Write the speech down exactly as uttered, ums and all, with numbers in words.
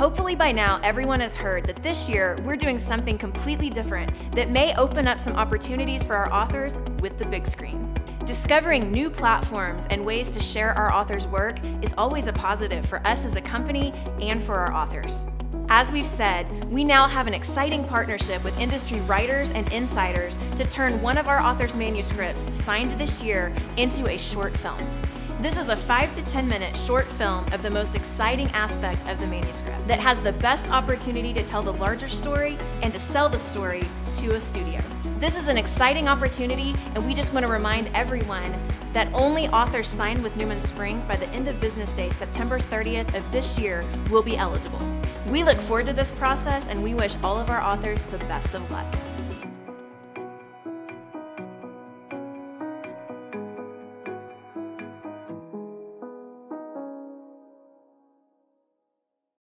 Hopefully by now everyone has heard that this year we're doing something completely different that may open up some opportunities for our authors with the big screen. Discovering new platforms and ways to share our authors' work is always a positive for us as a company and for our authors. As we've said, we now have an exciting partnership with industry writers and insiders to turn one of our authors' manuscripts signed this year into a short film. This is a five to ten minute short film of the most exciting aspect of the manuscript that has the best opportunity to tell the larger story and to sell the story to a studio. This is an exciting opportunity, and we just want to remind everyone that only authors signed with Newman Springs by the end of business day, September thirtieth of this year, will be eligible. We look forward to this process, and we wish all of our authors the best of luck.